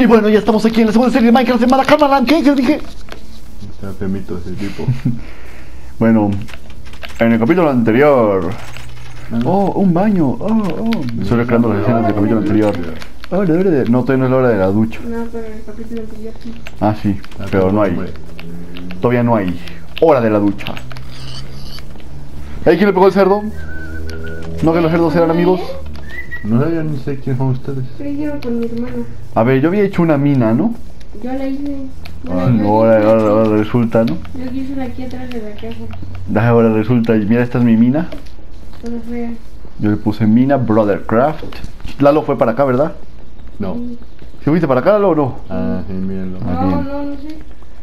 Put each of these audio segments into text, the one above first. Y bueno, ya estamos aquí en la segunda serie de Minecraft de Mala Cámara. ¿Qué? ¿Qué dije? Está femito ese tipo. Bueno, en el capítulo anterior... Oh, un baño. Estoy recreando las escenas del capítulo anterior. Oh, no, todavía no es la hora de la ducha. No, pero el capítulo anterior sí. Ah, sí, pero no hay. Todavía no hay hora de la ducha. ¿Ahí quién le pegó el cerdo? ¿No que los cerdos eran amigos? No, yo ni sé quiénes son ustedes. Pero yo con mi hermano. A ver, yo había hecho una mina, ¿no? Yo la hice. Ahora resulta, ¿no? Yo hice aquí atrás de la casa. Ahora resulta, y mira, esta es mi mina. Yo le puse mina, Brothercraft. Lalo fue para acá, ¿verdad? No. ¿Se fuiste para acá, Lalo, o no? Ah, sí, mírenlo. No sé.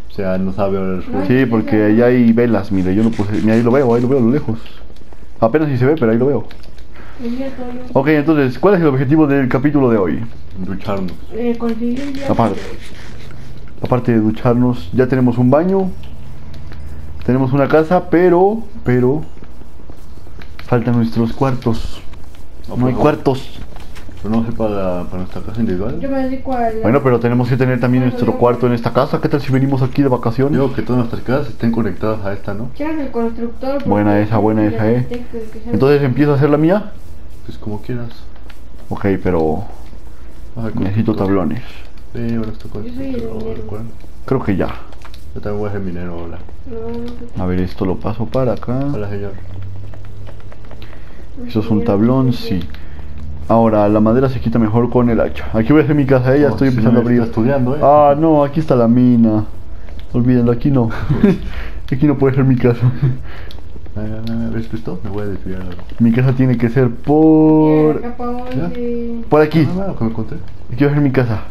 O sea, no sabe ahora el resultado. Sí, porque ahí hay velas, mire, yo lo puse. Mira, ahí lo veo a lo lejos. Apenas si se ve, pero ahí lo veo. Ok, entonces, ¿cuál es el objetivo del capítulo de hoy? Ducharnos. Conseguir ya. Aparte de ducharnos, ya tenemos un baño. Tenemos una casa, pero... faltan nuestros cuartos. No hay cuartos. Pero no sé para nuestra casa individual. Yo me dedico a la... Bueno, pero tenemos que tener también nuestro cuarto en esta casa. ¿Qué tal si venimos aquí de vacaciones? Digo que todas nuestras casas estén conectadas a esta, ¿no? Quieras el constructor. Buena esa, Entonces empiezo a hacer la mía. Pues como quieras. Ok, pero... necesito tablones. Sí, ahora estoy con el... Creo que ya. Yo también voy a ser minero ahora. A ver, esto lo paso para acá. Hola, señor. Eso es un tablón, sí. Ahora, la madera se quita mejor con el hacha. Aquí voy a hacer mi casa, ya estoy empezando a abrir. Ah, no, aquí está la mina. Olvídenlo, aquí no. Aquí no puede ser mi casa. ¿Ves esto? Me voy a desviar algo. Mi casa tiene que ser por... por aquí. Aquí va a ser mi casa.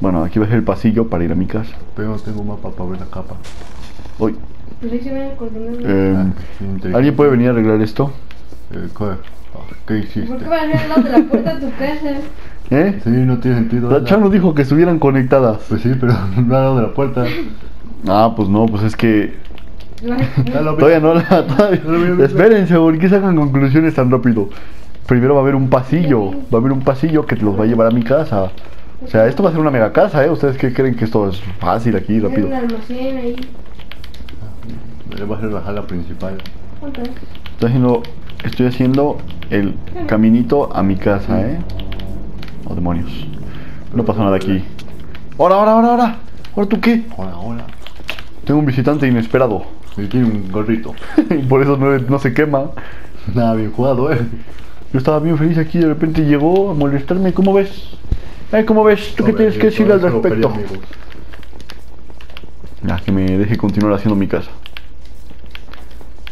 Bueno, aquí va a ser el pasillo para ir a mi casa. Pero no tengo mapa para ver la capa. Uy. ¿Alguien puede venir a arreglar esto? ¿Qué hiciste? ¿Por qué van a ir al lado de la puerta de tu casa? ¿Eh? Sí, no tiene sentido. La Chano dijo que estuvieran conectadas. Pues sí, pero no al lado de la puerta. Ah, pues no, pues es que... todavía no la... Espérense, ¿por qué sacan conclusiones tan rápido? Primero va a haber un pasillo. Va a haber un pasillo que te los va a llevar a mi casa. O sea, esto va a ser una mega casa, ¿eh? ¿Ustedes qué creen que esto es fácil aquí, rápido? Hay un almacén ahí. Va a ser la jala principal. Okay. Estoy haciendo el caminito a mi casa, ¿eh? Oh, demonios. No pasa nada aquí. ¡Ahora! ¿Ahora tú qué? ¡Ahora! Tengo un visitante inesperado. Y tiene un gorrito. Por eso no se quema. Nada, bien jugado, ¿eh? Yo estaba bien feliz aquí y de repente llegó a molestarme. ¿Cómo ves? ¿Cómo ves? ¿Tú qué tienes que decir al respecto? Que me deje continuar haciendo mi casa.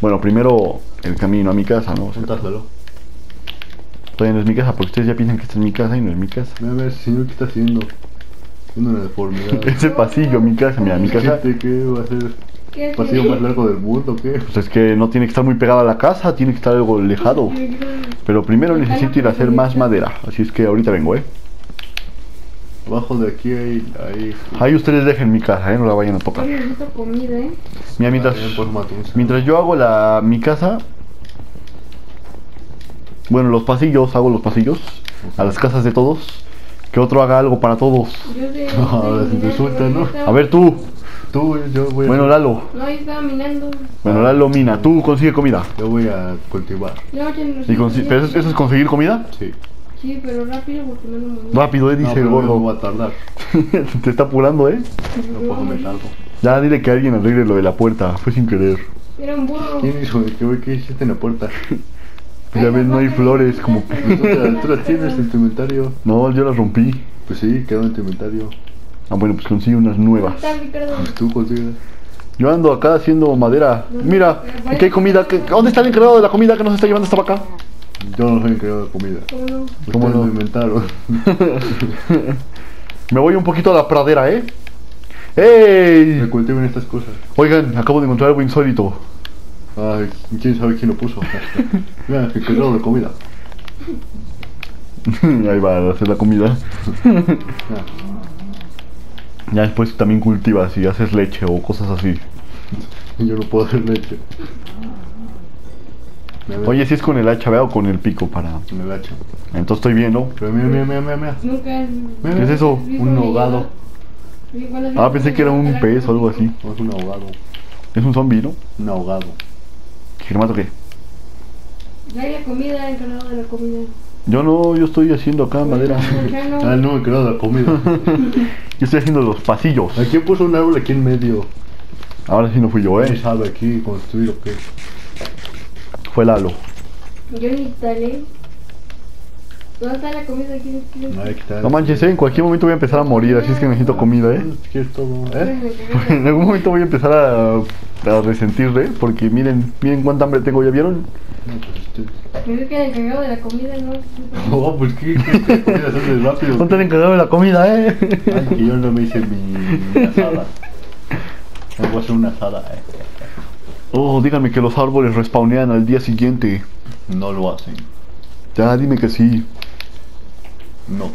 Bueno, primero el camino a mi casa, ¿no? Cuéntaselo. Todavía no es mi casa, porque ustedes ya piensan que esta es mi casa y no es mi casa. A ver, señor, ¿qué está haciendo? Una deformidad. Ese pasillo, mi casa, mira, mi casa. ¿Qué va a ser? ¿El pasillo más largo del mundo o qué? Pues es que no tiene que estar muy pegado a la casa, tiene que estar algo alejado. Pero primero necesito ir a hacer más madera, así es que ahorita vengo, ¿eh? Abajo de aquí ahí ustedes dejen mi casa, no la vayan a tocar. Necesito comida, Mira, mientras yo hago mi casa, bueno, los pasillos, hago los pasillos a las casas de todos, que otro haga algo para todos. Ahora se te suelta, ¿no? A ver tú, yo voy a... Bueno, Lalo. No, yo estaba minando. Bueno, Lalo mina, tú consigue comida. Yo voy a cultivar. ¿Pero eso es conseguir comida? Sí. Sí, pero rápido porque no me... Rápido, dice el gordo. No va a tardar. Te está apurando, No puedo meterlo. Ya, dile que alguien arregle lo de la puerta. Fue sin querer. Era un burro. ¿Quién hizo? ¿Qué hiciste en la puerta? Ya ves, no hay flores. Como ¿Tú las tienes en tu inventario? No, yo las rompí. Pues sí, quedaron en tu inventario. Ah, bueno, pues consigue unas nuevas. Tú consigues. Yo ando acá haciendo madera. Mira, aquí hay comida. ¿Dónde está el encargado de la comida que nos está llevando esta vaca? Yo no soy encargado de comida. ¿Cómo no? Lo inventaron. Me voy un poquito a la pradera, ¡Ey! Me cultiven estas cosas. Oigan, acabo de encontrar algo insólito. Ay, ¿quién sabe quién lo puso? Mira, que encargado de comida. Ahí va a hacer la comida. Ya después también cultivas y haces leche o cosas así. Yo no puedo hacer leche. Oye, si es con el hacha, ¿verdad? O con el pico para... Con el hacha. Entonces estoy viendo. Pero mira, mira, mira, mira. ¿Qué es eso? Un ahogado. Ah, pensé que era un pez o algo así. No, es un ahogado. Es un zombi, ¿no? Un ahogado. ¿Germato qué? Trae la comida, encargado de la comida. Yo no, yo estoy haciendo acá madera. Ah, no, encargado de la comida. Yo estoy haciendo los pasillos. ¿Quién puso un árbol aquí en medio? Ahora sí no fui yo, ¿eh? ¿Quién sabe aquí construir o qué? Fue Lalo. Yo ni talé. ¿Dónde está la comida aquí? No manches, ¿eh? En cualquier momento voy a empezar a morir, así es que necesito comida, ¿eh? ¿Quieres todo? ¿Eh? Pues en algún momento voy a empezar a resentir, ¿eh? Porque miren, miren cuánta hambre tengo, ¿ya vieron? Creo que el encargado de la comida, ¿no? Oh, pues qué comida haces rápido. ¿Dónde el encargado de la comida, eh? Ay, que yo no me hice mi asada. Me voy a hacer una asada, eh. Oh, díganme que los árboles respawnean al día siguiente. No lo hacen. Ya, dime que sí. No.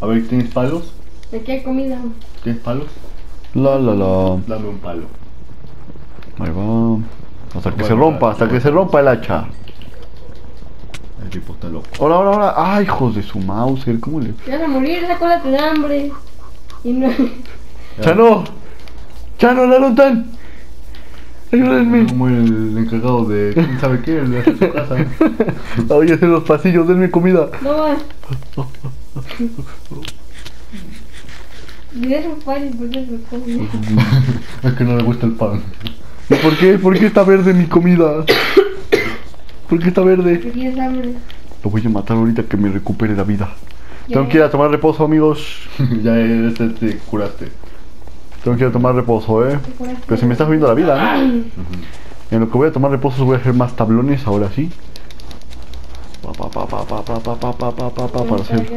A ver, ¿tienes palos? ¿De qué comida? ¿Tienes palos? La, la, la. Dame un palo. Ahí va. Hasta que se rompa, hasta que se rompa el hacha. El tipo está loco. Ahora, ahora, ahora. Ay, hijos de su Mauser, ¿cómo le...? Te vas a morir, esa cola te da hambre. Y no... ¡Chano! ¡Chano, la notan! ¡Ayúdenme! Como el encargado de... ¿Quién sabe qué? El de hacer su casa. Oye, es en los pasillos, denme comida. No. Dieron pan y por eso comida. Es que no le gusta el pan. ¿Y por qué? ¿Por qué está verde mi comida? ¿Por qué está verde? Porque es hambre. Lo voy a matar ahorita que me recupere la vida. Tengo que ir a tomar reposo, amigos. Ya, te curaste. Tengo que ir a tomar reposo, ¿eh? Pero se me está subiendo la vida, ¿no? En lo que voy a tomar reposo voy a hacer más tablones, ahora sí. Para hacer...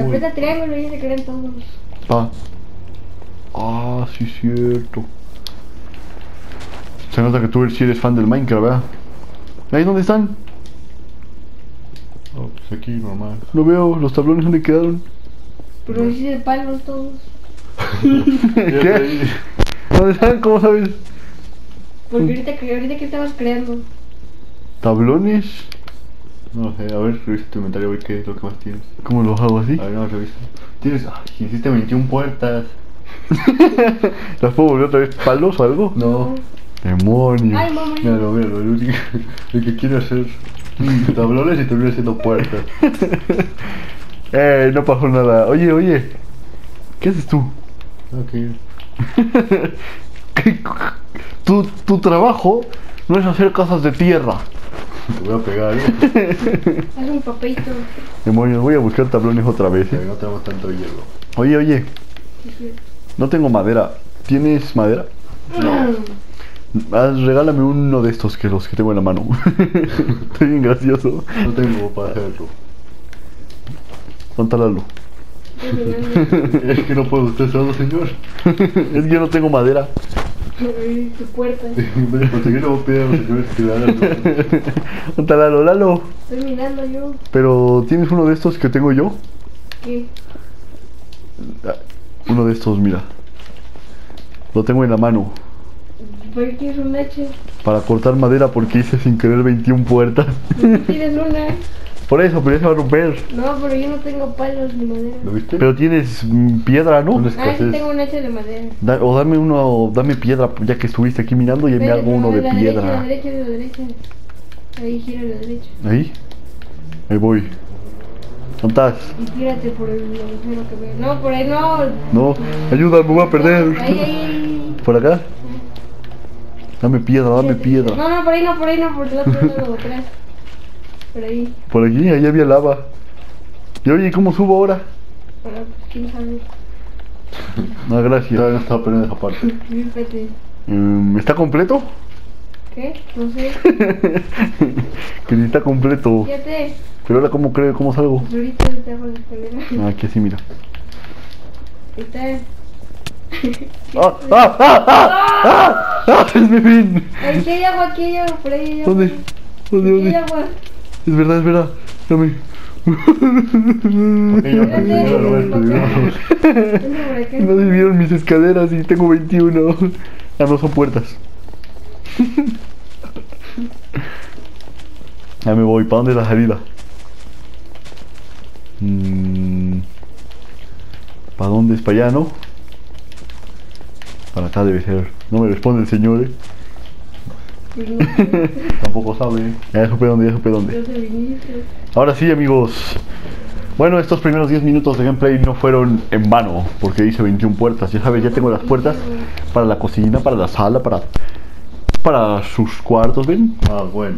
Aprieta triángulo y se creen todos. Ah, sí, cierto. Se nota que tú sí eres fan del Minecraft, ¿verdad? ¿Ahí dónde están? Oh, pues aquí normal. No veo, los tablones donde quedaron. Pero hice de palos todos. ¿Qué? ¿Dónde están? ¿Cómo sabes? Porque ahorita que estabas creando. ¿Tablones? No sé, a ver, revisa tu inventario, a ver qué es lo que más tienes. ¿Cómo los hago así? A ver, no, revisa. Tienes, ay, hiciste 21 puertas. ¿Las puedo volver otra vez palos o algo? No. Demonios. Ay, mamá. Míralo, míralo, el único que quiere hacer tablones y termina haciendo puertas. No pasó nada. Oye, oye, ¿qué haces tú? Ok. tu trabajo no es hacer casas de tierra. Te voy a pegar, ¿eh? Haz un papelito. Demonios, voy a buscar tablones otra vez, ¿eh? No tenemos tanto hierro. Oye, oye. No tengo madera. ¿Tienes madera? No. Regálame uno de estos que los que tengo en la mano. Estoy bien gracioso. No tengo para hacerlo. Póntalo. Es que no puedo usted solo, señor. Es que yo no tengo madera. Tu puerta. Porque no voy a pedir a los señores que le hagan. Póntalo, Lalo. Estoy mirando yo. Pero ¿tienes uno de estos que tengo yo? ¿Qué? Uno de estos, mira. Lo tengo en la mano. ¿Por qué es un hacha? Para cortar madera porque hice sin querer 21 puertas. Tienes una. Por eso, pero ya se va a romper. No, pero yo no tengo palos ni madera. ¿Lo viste? Pero tienes piedra, ¿no? Ah, sí tengo un hacha de madera. O dame uno, o dame piedra, ya que estuviste aquí mirando y me hago uno de piedra. A la derecha. Ahí gira a la derecha. ¿Ahí? Ahí voy. ¿Estás? Y tírate por el agujero que veo. No, por ahí no. No, ayuda, me voy a perder. Ahí. ¿Por acá? Dame piedra, dame piedra. No, no, por ahí no, por el otro lado atrás. Por ahí. Por aquí, ahí había lava. Y oye, ¿cómo subo ahora? Para, quién sabe. No, gracias. No estaba aprendiendo esa parte. ¿Está completo? ¿Qué? No sé. Que si está completo. Fíjate. Pero ahora, ¿cómo salgo? Pues ahorita te hago la escalera. Ah, aquí así, mira. Está. ¡Ah! ¡Es mi fin! Aquí hay agua, por ahí hay agua. ¿Dónde? ¿Dónde? Es verdad, es verdad. Dame. No vivieron mis escaleras y tengo 21. Ah, no son puertas. Ya me voy, ¿para dónde es la salida? ¿Para dónde es? ¿Para allá, no? Para acá debe ser. No me responde el señor, ¿eh? Tampoco sabe. Ya supe dónde, Ahora sí, amigos. Bueno, estos primeros 10 minutos de gameplay no fueron en vano, porque hice 21 puertas. Ya sabes, ya tengo las puertas para la cocina, para la sala, para sus cuartos, ¿ven? Ah, bueno.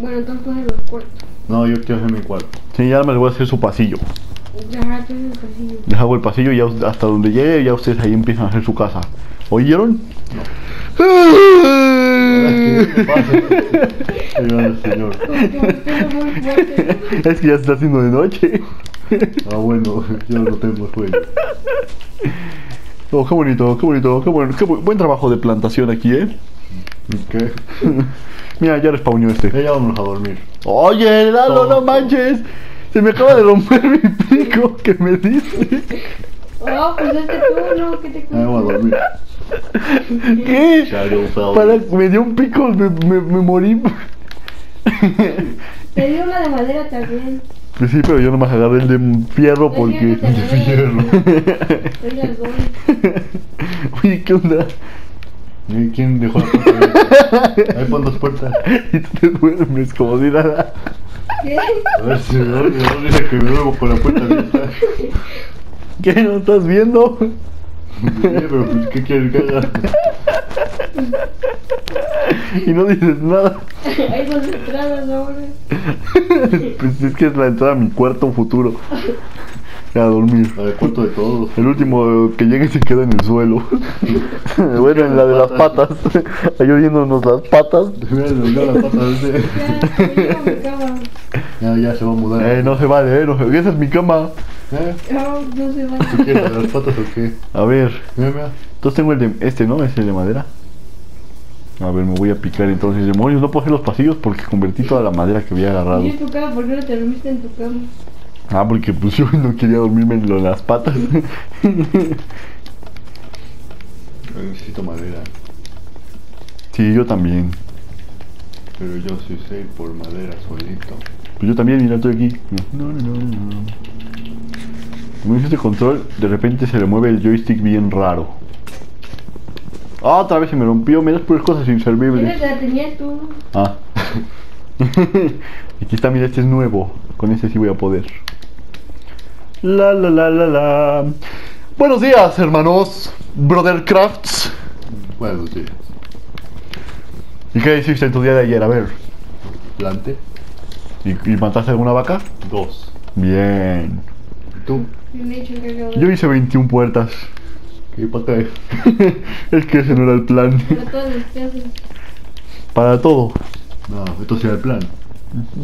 Bueno, entonces tú haces los cuartos. No, yo quiero hacer mi cuarto. Sí, ya me voy a hacer su pasillo. Ya, tú haces el pasillo. Les hago el pasillo y ya hasta donde llegue, ya ustedes ahí empiezan a hacer su casa. ¿Oyeron? No. Es que ya se está haciendo de noche. Ah, bueno, yo no tengo sueño. Oh, qué bonito, qué bonito, qué bueno, buen trabajo de plantación aquí, ¿eh? ¿Qué? Mira, ya respawnó este. Ya vamos a dormir. Oye, Lalo, no manches. Se me acaba de romper mi pico que me diste. No, pues este tú, no, que te cuesta. Vamos a dormir. ¿Qué? Me dio un pico, me morí. Te dio una de madera también. Pues sí, pero yo nomás agarré el de fierro porque... El de fierro. Oye, ¿qué onda? ¿Quién dejó la puerta? Ahí pon dos puertas. Y tú te duermes como si nada. ¿Qué? A ver si me duerme, que me duermo con la puerta abierta. ¿Qué? ¿No estás viendo? Pero ¿qué quieres que haga? Y no dices nada. Hay dos entradas ahora. Pues es que es la entrada a mi cuarto futuro. A dormir. A ver, cuarto de todos. El último que llegue se queda en el suelo. Bueno, en la de las patas. Ahí oyéndonos las patas. Ya, ya se va a mudar. No se vale, no se vale. Esa es mi cama. No, no se vale. ¿Qué quieres, las patas o qué? A ver. Mira, mira. Entonces tengo el de... Este, ¿no? Es el de madera. A ver, me voy a picar entonces. Demonios, no puedo hacer los pasillos porque convertí toda la madera que había agarrado. ¿Y en tu cama? ¿Por qué no te dormiste en tu cama? Ah, porque pues yo no quería dormirme en las patas. Necesito madera. Sí, yo también. Pero yo sí sé por madera solito. Pues yo también, mira, estoy aquí. No. Como dice este control, de repente se le mueve el joystick bien raro. Ah, otra vez se me rompió, menos puras cosas inservibles. ¿Qué la tenías tú? Ah. Aquí está, mira, este es nuevo. Con este sí voy a poder. La. Buenos días, hermanos. Brothercrafts. Buenos días. ¿Y qué hiciste en tu día de ayer? A ver. Plante. ¿Y mataste alguna vaca? Dos. Bien. ¿Y tú? Yo hice 21 puertas. ¿Qué pata es? Es que ese no era el plan. Para todas las casas. Para todo. No, esto sí era el plan.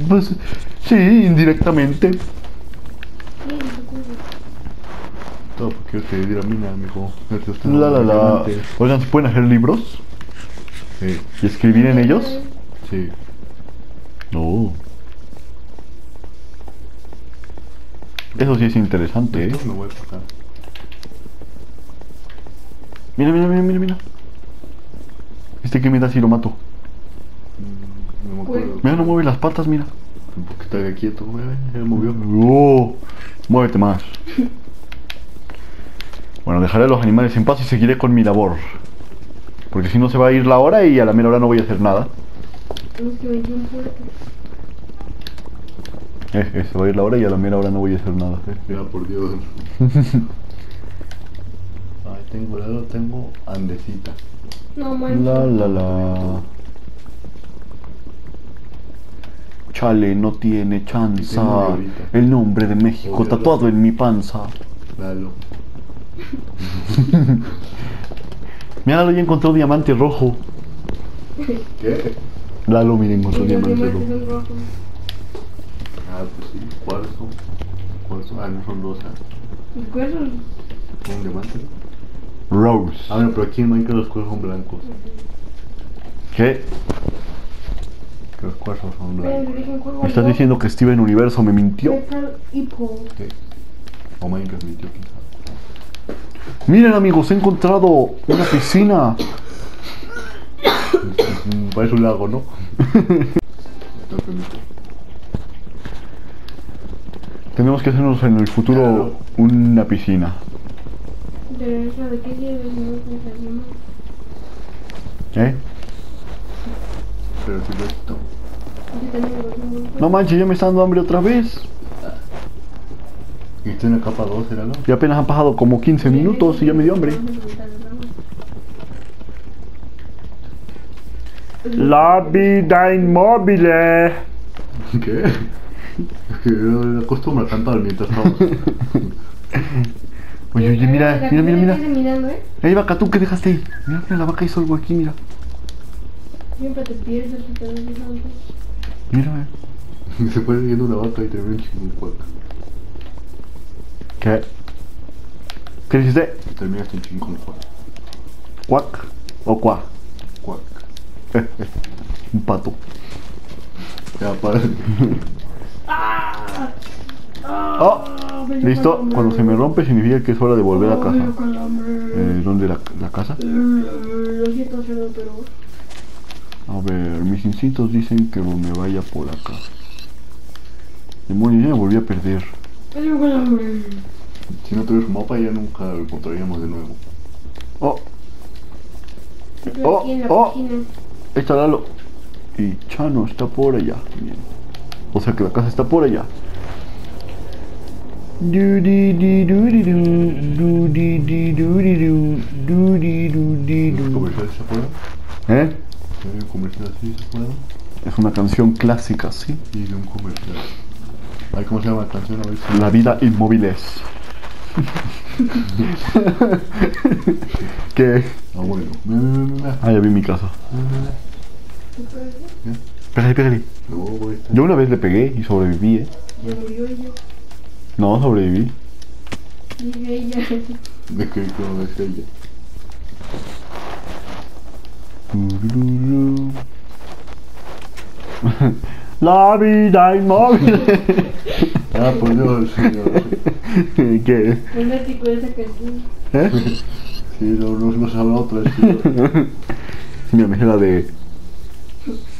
Pues sí, indirectamente. No, porque yo te diré a mí, amigo. Oigan, ¿se pueden hacer libros? Sí. ¿Y escribir en ellos? Sí. No. Eso sí es interesante, ¿eh? Me voy a pasar. Mira. Este que me da si lo mato. Mira, no mueve las patas, mira. Porque está quieto, se movió. ¡Oh! Muévete más. Bueno, dejaré a los animales en paz y seguiré con mi labor. Porque si no se va a ir la hora y a la mera hora no voy a hacer nada. Se va a ir la hora y a la mera hora no voy a hacer nada. Ya, por Dios. Ahí tengo, tengo andesita. No, man. Chale, no tiene chance. El nombre de México tatuado en mi panza. Lalo. Mira, Lalo ya encontró un diamante rojo. ¿Qué? Lalo, mira, encontró un diamante rojo. Ah, pues sí, cuarzo. Ah, no son rosas. ¿El cuarzo? ¿Un diamante? Rose. Ah, no, pero aquí en Minecraft los cuarzos son blancos. ¿Qué? Los cuarzos son blancos. Me estás diciendo que Steven Universo me mintió. Sí. O Minecraft mintió, quién sabe. Miren, amigos, he encontrado una piscina. Parece un lago, ¿no? Tenemos que hacernos en el futuro una piscina. Pero eso, ¿de qué sirve si no se hace más? Pero si lo quito. No manches, ya me está dando hambre otra vez. Y estoy en la capa 2, ¿será no? Y apenas han pasado como 15 minutos y ya me dio hambre. La vida inmóvil. ¿Qué? Acostumbra a cantar mientras estamos. Oye, mira. Ahí vaca, tú que dejaste ahí. Mira, la vaca hizo algo aquí, mira. Siempre te pierdes, te ves antes. Mira, se puede siguiendo una vaca y te ve un chinguncuaca. ¿Qué? ¿Qué dijiste? Terminaste en chinguncuac. ¿Cuac o cuá? Cuac. Un pato. Ya, para. Oh, listo, cuando se me rompe significa que es hora de volver a casa. ¿Dónde la casa? Lo siento, pero... A ver, mis instintos dicen que me vaya por acá. Demonios, ya me volví a perder. Si no tuviera un mapa ya nunca lo encontraríamos de nuevo. Oh, ahí está Lalo. Y Chano está por allá. Bien. O sea que la casa está por allá. ¿Un comercial así se puede? Es una canción clásica, sí. Y de un comercial. Ay, ¿cómo se llama la canción? A ver si... La vida inmóvil es. ¿Qué? Ah, bueno. Ah, ya vi mi casa. Pégale. Yo una vez le pegué y sobreviví, ¿Ya murió ella? No, sobreviví. Vive ella. ¿De qué? ¿Cómo es ella? La vida inmóvil. Ah, por Dios, señor. ¿Qué? Un artículo de esa canción. Sí, no sabe otra. Mira, me la de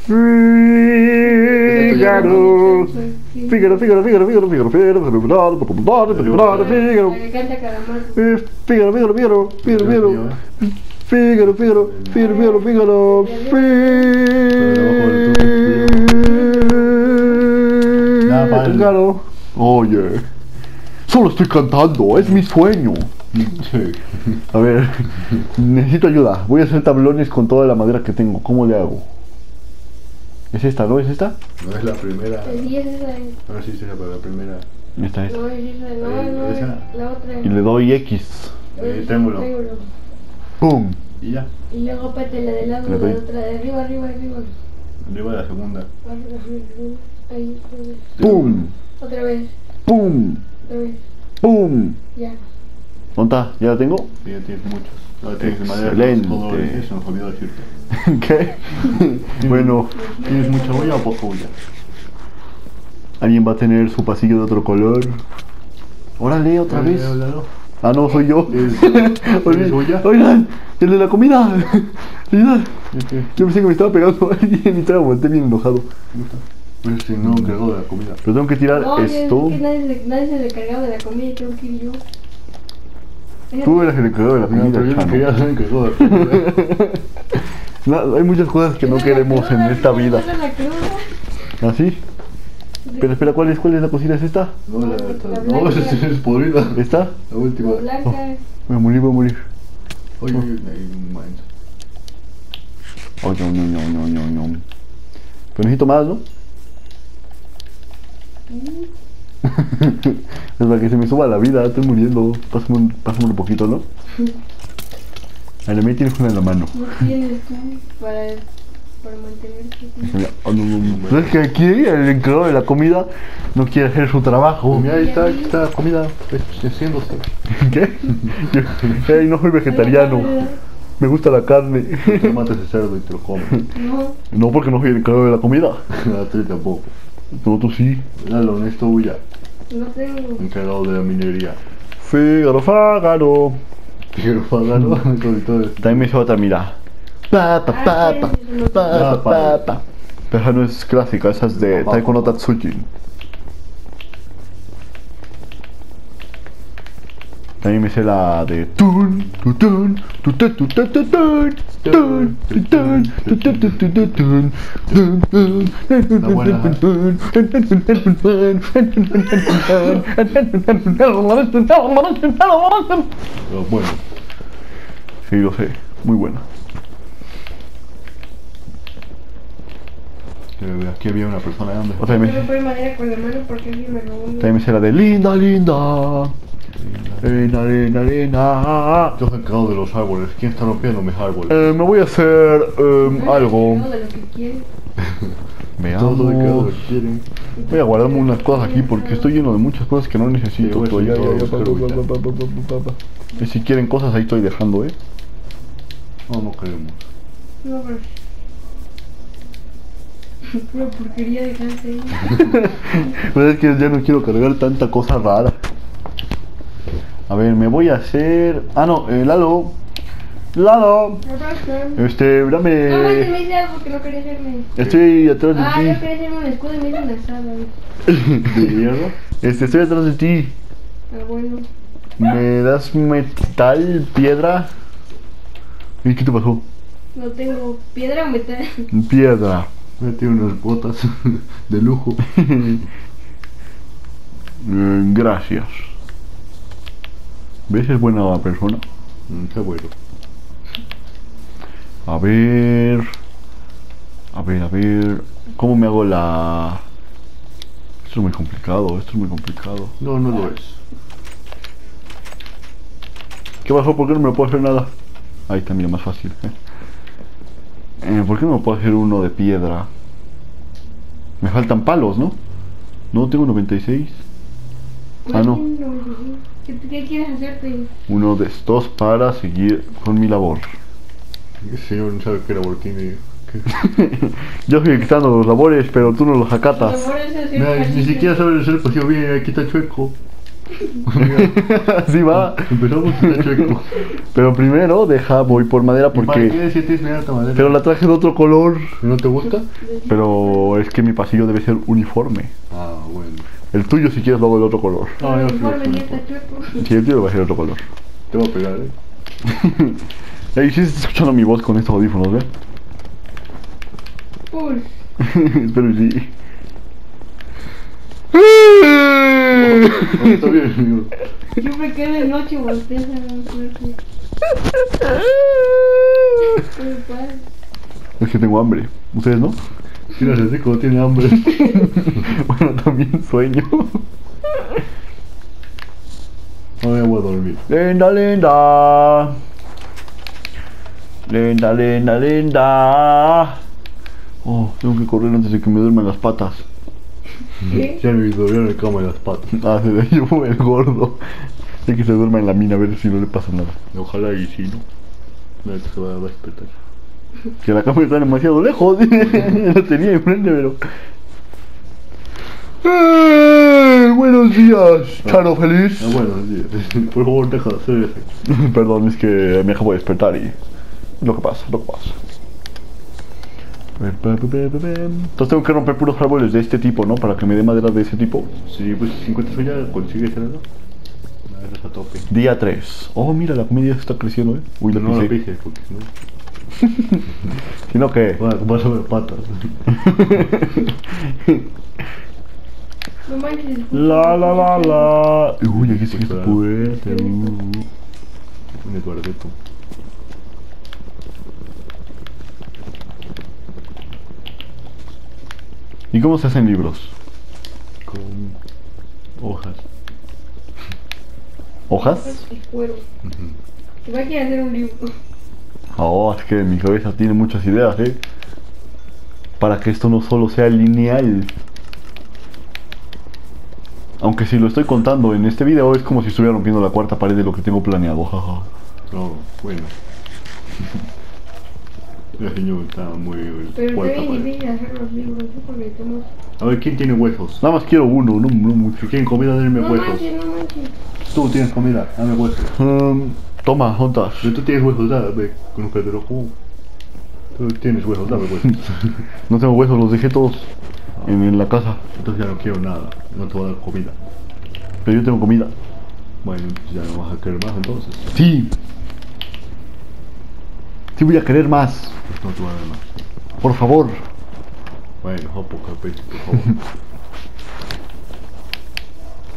Fígaro. Fígaro. Oye, solo estoy cantando, es mi sueño. A ver, necesito ayuda. Voy a hacer tablones con toda la madera que tengo. ¿Cómo le hago? ¿Es esta, no? ¿Es esta? No, es la primera. Sí, es esa. Ahora sí, será para la primera. Esta es. No, es esa. La otra. Y le doy X. Triángulo. ¡Pum! Y ya. Y luego pate la del lado, la otra, de arriba. Arriba de la segunda. Ahí, ¡pum! Otra vez. ¡Pum! Otra vez. ¡Pum! Ya. ¿Dónde está? ¿Ya la tengo? Sí, ya tienes muchos. Ahora tienes de madera. Excelente. Se nos olvidó decirte. ¿Qué? Bueno. ¿Tienes mucha olla o poca olla? ¿Alguien va a tener su pasillo de otro color? ¡Órale, otra vez! Ah, no, soy yo. Oigan, el de la comida. Yo pensé que me estaba pegando alguien y me volteé bien enojado. Pero si no, encargado de la comida. Pero tengo que tirar esto. Es que nadie se le encargaba de la comida y tengo que ir yo. Tú eras el encargado de la comida. Yo no quería ser encargado de la comida. Hay muchas cosas que no queremos en esta vida. ¿Ah, sí? Pero espera, ¿cuál es la cocina? ¿Es esta? No, no, es podrida. ¿Esta? La última. Voy a morir. Oye, no. Pero necesito más, ¿no? Es para que se me suba la vida, estoy muriendo. Pásame un poquito, ¿no? A la mía tienes una en la mano. No tienes tú para mantenerse. ¿Sabes que aquí el encargado de la comida no quiere hacer su trabajo? Mira, ahí está la comida haciéndose. ¿Qué? No soy vegetariano. Me gusta la carne. No te mates el cerdo y te lo comes. No. No, porque no soy el cargo de la comida. A ti tampoco. No, tú sí. Dale, honesto, huya. No tengo. Encargado de la minería. Fígaro, fágaro. Fígaro, fágaro. También me hizo otra, mira. Pata. Pero esa no es clásica, esa es de Taiko no Tatsujin. También me hice la de tun, tutun, tutun, tutun, tutun, tutun, tutun, tutun, tutun, bueno. Sí, lo sé, muy buena. Aquí había una persona grande. También me hice la de linda, linda. Arena, arena, arena. Yo soy encargado de los árboles. ¿Quién está rompiendo mis árboles? Me voy a hacer algo. Me amo. Voy a guardarme unas cosas aquí porque estoy lleno de muchas cosas que no necesito. Y si quieren cosas ahí estoy dejando, No, no queremos. No, pero... Pura porquería dejarse ahí. Pero es que ya no quiero cargar tanta cosa rara. A ver, me voy a hacer... Ah, no, Lalo. Lalo. Dame... No, me hice algo que no quería hacerme. Estoy atrás de ti. Yo quería hacerme un escudo y me hice un asado. Estoy atrás de ti. Ah, bueno. ¿Me das metal, piedra? ¿Y qué te pasó? No tengo piedra o metal. Piedra. Me tiene unas botas de lujo. Gracias. ¿Ves? Es buena persona. Qué bueno. A ver. A ver. ¿Cómo me hago la...? Esto es muy complicado, No, no lo es. ¿Qué pasó? ¿Por qué no me puedo hacer nada? Ahí está, mira, más fácil. ¿Por qué no me puedo hacer uno de piedra? Me faltan palos, ¿no? No, tengo 96. Ah, no. ¿Qué quieres hacerte? Uno de estos para seguir con mi labor. El señor no sabe qué labor tiene. Yo estoy quitando los labores, pero tú no los acatas. Ni siquiera sabes hacer el pasillo bien, aquí está chueco. Así va. Empezamos con el chueco. Pero primero voy por madera porque... Pero la traje de otro color. ¿No te gusta? Pero es que mi pasillo debe ser uniforme. Ah, bueno. El tuyo si quieres luego el otro color. No, yo no quiero. Sí, el tuyo va a ser otro color. Te voy a pegar, Ahí sí estás escuchando mi voz con estos audífonos, ¿ves? Uy. Espero que sí. Está bien, amigo. Yo me quedé de noche y volteé a la suerte. Es que tengo hambre. ¿Ustedes no? Sí, no sé cómo tiene hambre. Bueno, también sueño. No me voy a dormir. Linda, linda. Linda, linda, linda. Oh, tengo que correr antes de que me duerman las patas. ¿Qué? Ya me durmieron el cama en las patas. Ah, se ve yo el gordo. Sé que se duerma en la mina, a ver si no le pasa nada. Ojalá y si no. No, se va a despertar. Que la cámara está demasiado lejos. La tenía enfrente, pero... Buenos días, Charo Feliz. Buenos días. Por favor, deja de hacer eso. Perdón, es que me acabo de despertar y... Lo que pasa. Entonces tengo que romper puros árboles de este tipo, ¿no? Para que me dé madera de ese tipo. Sí, pues 50 soya consigues algo. A tope. Día 3. Oh, mira, la comida está creciendo, Uy, la no pisé porque no... Sino que... Bueno, vas sobre patas. La. Uy, aquí sí que se puede. Un guardeto. ¿Y cómo se hacen libros? Con hojas. ¿Hojas? Y cuero. Te va a querer hacer un libro. Oh, es que mi cabeza tiene muchas ideas, Para que esto no solo sea lineal. Aunque si lo estoy contando en este video es como si estuviera rompiendo la cuarta pared de lo que tengo planeado. No, bueno. El niño está muy puerta. Pero es difícil hacer los libros, porque estamos... A ver, ¿quién tiene huesos? Nada más quiero uno, no mucho. ¿Quieren comida? Denme huesos. No manches. Tú tienes comida, dame huesos. Toma, juntas. Pero tú tienes huesos, dame. Nunca te lo juego. Tú tienes huesos, dame huesos. No tengo huesos, los dejé todos en la casa. Entonces ya no quiero nada, no te voy a dar comida. Pero yo tengo comida. Bueno, ya no vas a querer más entonces. Sí. Sí voy a querer más. Pues no te voy a dar más. Por favor. Bueno, poco a poco, por favor.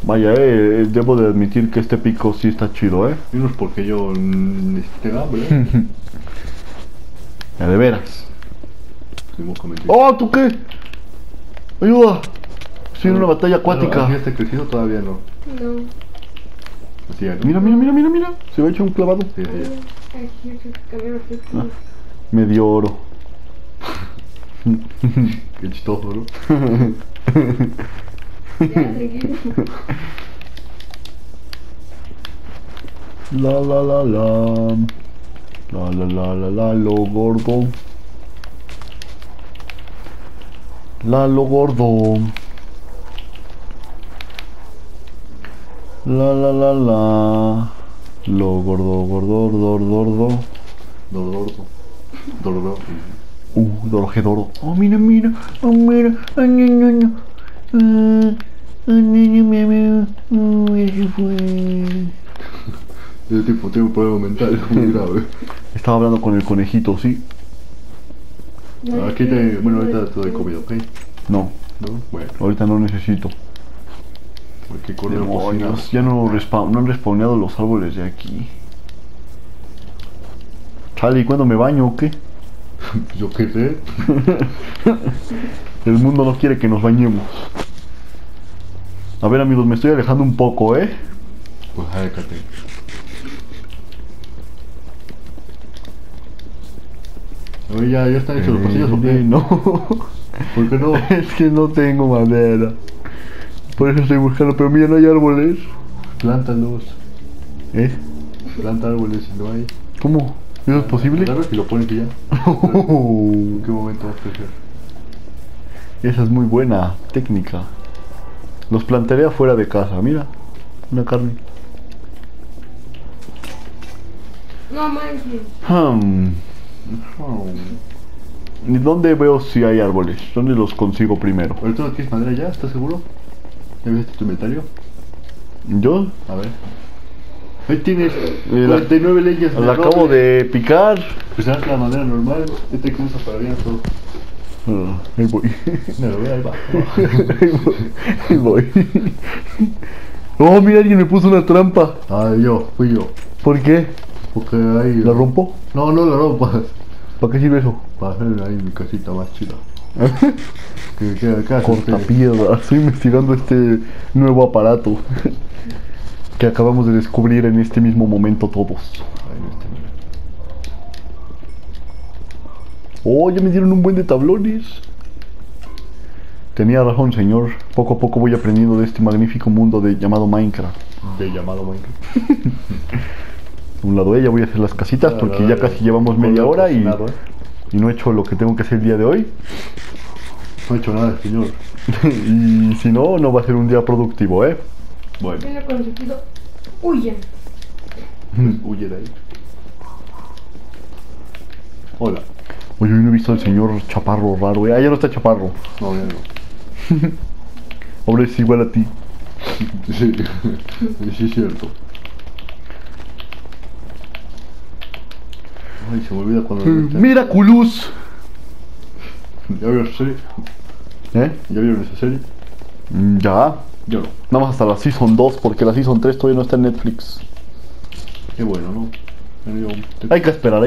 Vaya, debo de admitir que este pico sí está chido, Y no es porque yo esté hambre. De veras. ¡Oh, tú qué! ¡Ayuda! Estoy en una batalla acuática. ¿Así está crecido todavía no? No. Así, ¿no? Mira, mira. Se me ha hecho un clavado. Sí. Medio oro. Qué chistoso, ¿no? Lo gordo. Lo gordo. Dorogedoro. Oh, mira. Oh, mira. Oh, no. Ese tipo tiene un problema mental muy grave. Estaba hablando con el conejito, ¿sí? Aquí te... Bueno, ahorita te doy comida, ¿ok? No. ¿No? Bueno. Ahorita no necesito. Porque con demonios, ya no han respawneado los árboles de aquí. Chale, ¿y cuándo me baño o qué? Yo qué sé. El mundo no quiere que nos bañemos. A ver, amigos, me estoy alejando un poco, Pues aléjate. A ver, ya están hechos los pasillos, ¿o qué? No. ¿Por qué no? Es que no tengo madera. Por eso estoy buscando, pero mira, no hay árboles. Plántalos. Planta árboles y no hay. ¿Cómo? ¿Eso es posible? Claro que lo ponen que ya. ¿En qué momento vas a crecer? Esa es muy buena técnica. Los plantaré afuera de casa, mira. Una carne. No manches. ¿Y dónde veo si hay árboles? ¿Dónde los consigo primero? ¿Ahorita no tienes madera ya? ¿Estás seguro? ¿Ya viste tu inventario? ¿Yo? A ver. Ahí tienes 49 leyes de la roble. Acabo de picar. Pues es la madera normal. Este que usa para bien todo. Ahí voy. Ahí voy. Oh, mira, alguien me puso una trampa. Fui yo. ¿Por qué? Porque ahí... ¿La rompo? No la rompas. ¿Para qué sirve eso? Para hacer ahí mi casita más chida. Que queda acá. Corta piedra. Estoy investigando este nuevo aparato que acabamos de descubrir en este mismo momento todos. Oh, ya me dieron un buen de tablones. Tenía razón, señor. Poco a poco voy aprendiendo de este magnífico mundo llamado Minecraft. Un lado ya voy a hacer las casitas porque ya casi llevamos media hora y no he hecho lo que tengo que hacer el día de hoy. No he hecho nada, señor. Y si no, no va a ser un día productivo, Bueno. Tengo conseguido. Huye. Huye de ahí. Hola. Oye, no he visto al señor chaparro raro, Ah, ya no está chaparro. No, ya no. Hombre, es igual a ti. Sí, sí es cierto. Ay, se me olvida cuando... ¡Miraculous! ¿Ya vieron esa serie? ¿Ya vieron esa serie? Ya. Yo no. Nada más hasta la Season 2, porque la Season 3 todavía no está en Netflix. Qué bueno, ¿no? Hay que esperar.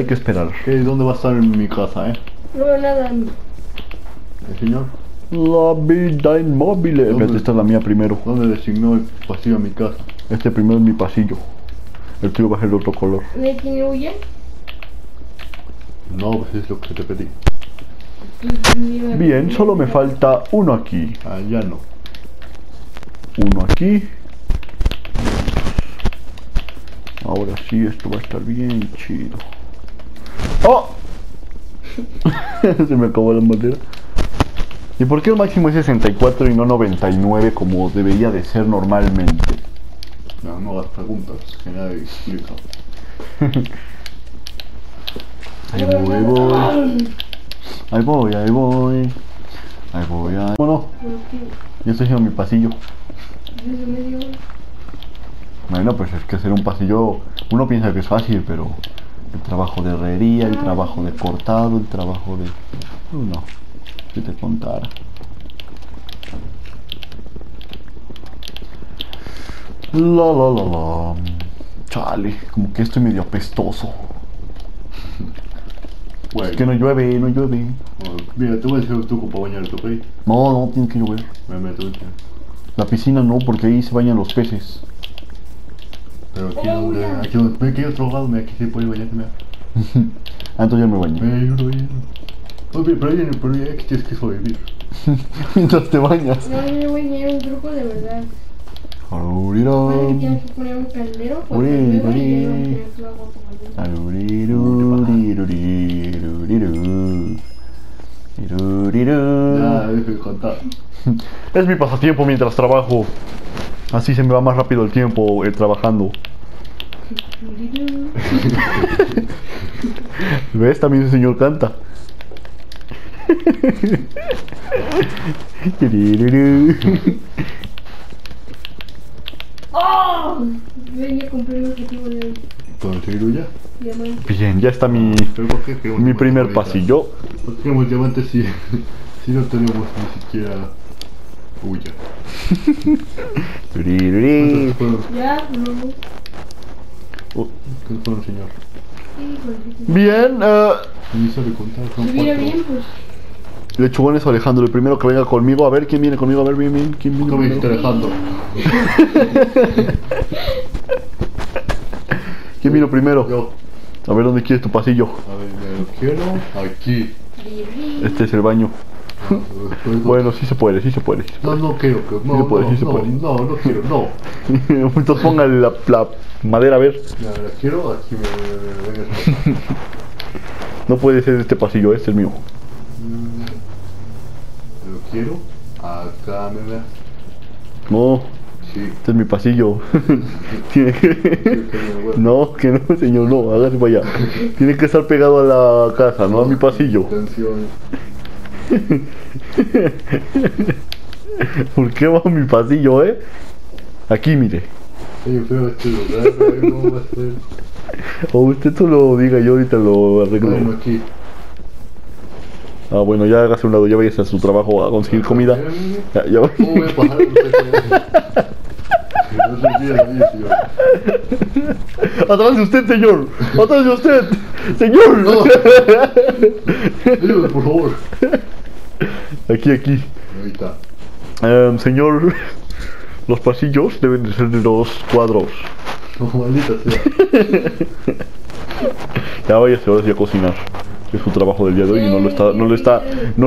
¿Dónde va a estar en mi casa, No veo nada. ¿El señor? La vida inmóvil. Esta es la mía primero. ¿Dónde designó el pasillo a mi casa? Este primero es mi pasillo. El tuyo va a ser de otro color. ¿De quién huye? No, pues es lo que te pedí. Bien, solo me falta uno aquí. Ya no. Uno aquí. Ahora sí, esto va a estar bien chido. ¡Oh! Se me acabó la madera. ¿Y por qué el máximo es 64 y no 99 como debería de ser normalmente? No, no hagas preguntas, que nadie explica. Ahí voy. Bueno, yo estoy haciendo mi pasillo. Bueno, pues es que hacer un pasillo, uno piensa que es fácil, pero el trabajo de herrería, el trabajo de cortado, el trabajo de... No, si te contara. Chale, como que estoy medio apestoso. Bueno. Es que no llueve. Bueno, mira, te voy a decir tú para bañarte, ¿ok? No, tiene que llover. Me meto en la piscina, no, porque ahí se bañan los peces. Pero aquí donde me quedé otro lado, mira, aquí se puede bañarte, mira. Ah, entonces ya me bañé. Pero ya que tienes que sobrevivir. Mientras te bañas. No, yo me bañé, un truco de verdad. Tienes que poner un caldero porque es mi pasatiempo mientras trabajo. Así se me va más rápido el tiempo trabajando. ¿Ves? También el señor canta. ¡Oh! Ven a cumplir el objetivo de hoy. ¿Conseguirlo ya? Bien, ya está mi primer pasillo. ¿Por qué tenemos diamantes si no tenemos ni siquiera huya? Ya, no. ¿Qué fue el señor? Bien, Si viene bien, pues. Lechugones Alejandro, el primero que venga conmigo. A ver, ¿quién viene conmigo? A ver, bien. ¿Quién viene conmigo? ¿Cómo Alejandro? ¿Quién vino primero? Yo. A ver, ¿dónde quieres tu pasillo? A ver, yo quiero aquí. Este es el baño. Bueno, sí se puede. No quiero. Entonces póngale la madera, a ver. La quiero, aquí me... No puede ser este pasillo, este es el mío. Quiero acá, mira. No, sí. Este es mi pasillo. Tiene que... No, que no, señor, no, hágase para allá. Tiene que estar pegado a la casa, no a mi pasillo. ¿Por qué va a mi pasillo, eh? Aquí, mire. O usted tú lo diga, yo ahorita lo arreglo. Bueno, aquí. Ah, bueno, ya hágase un lado, ya vayas a su trabajo a conseguir comida. Ya voy. ¿Cómo voy a pasar? Atrás de usted, señor. Atrás de usted, señor. No. Ayúdame, por favor. Aquí. Ahí está. Señor, los pasillos deben de ser de 2 cuadros. No, maldita sea. Ya váyase, ahora sí a cocinar. Es su trabajo del día de hoy y no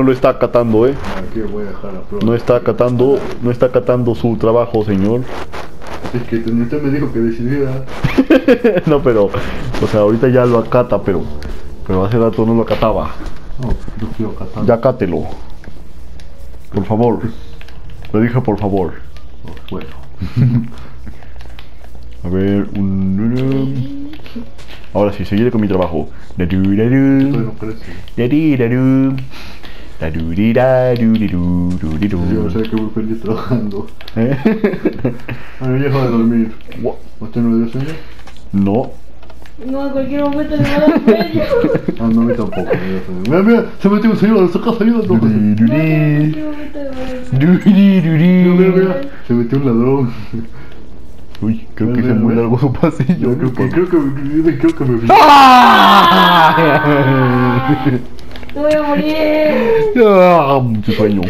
lo está acatando, Aquí voy a dejar la prueba. No está acatando su trabajo, señor. Es que usted me dijo que decidiera. No, pero, o sea, ahorita ya lo acata, pero hace rato no lo acataba. No, no quiero acatarlo. Ya acátelo. Por favor. Le dije por favor. Bueno. A ver, ahora sí, seguiré con mi trabajo. Yo sé que voy feliz trabajando. Bueno, ya deja de dormir. ¿Usted no le dio sueño? No. No, a cualquier momento le va a dar sueño. Ah, no, a mí tampoco me dio sueño. Mira, se metió un señor, se acaba saliendo. Mira, se metió un ladrón. Uy, creo que se muere algo su pasillo. No, creo que me... ¡Ah! ¡Me voy a morir! ¡Ah! ¡Mucho sueño! Yo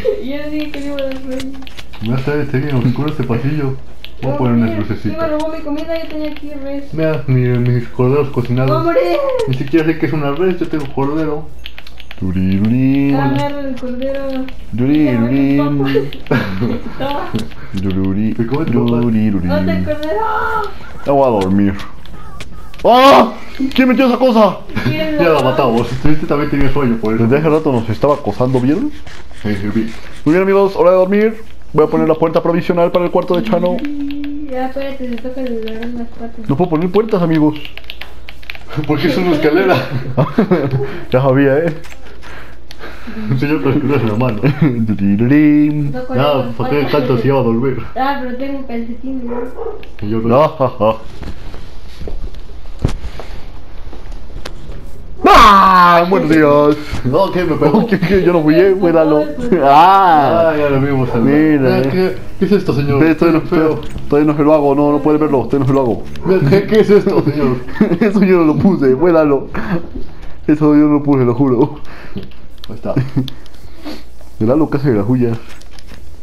dije que no iba a dar sueño. Mira, está bien oscuro este pasillo. Voy a poner unas lucecitas. Me robó mi comida, yo tenía aquí res. Mira, mis corderos cocinados. ¡Hombre! Ni siquiera sé que es una res, yo tengo cordero. Agarra el cordero. No te cordero. No voy a dormir. ¡Ah! ¿Quién metió esa cosa? Ya la matamos. Este también tenía sueño por eso. Desde hace rato nos estaba acosando, ¿vieron? Sí, sí, bien. Muy bien, amigos, hora de dormir. Voy a poner la puerta provisional para el cuarto de Chano. Ya, espérate, se toca el lugar en las patas. No puedo poner puertas, amigos. Porque es una escalera. Ya sabía, ¿eh? Un señor con escalera en la mano. Nada, para tener tanto si va a volver. Ah, pero tengo un pececín, ¿no? No, ¡ah! ¡Buenos días! No, ¿qué me pegó? Yo no fui, güey, dalo. ¡Ah! Ya lo vimos, mira. ¿Qué es esto, señor? Todavía no se lo hago, no puede verlo, todavía no se lo hago. ¿Qué es esto, señor? Eso yo no lo puse, güey, dalo. Eso yo no lo puse, lo juro. Ahí está. Dalo, casa de la suya.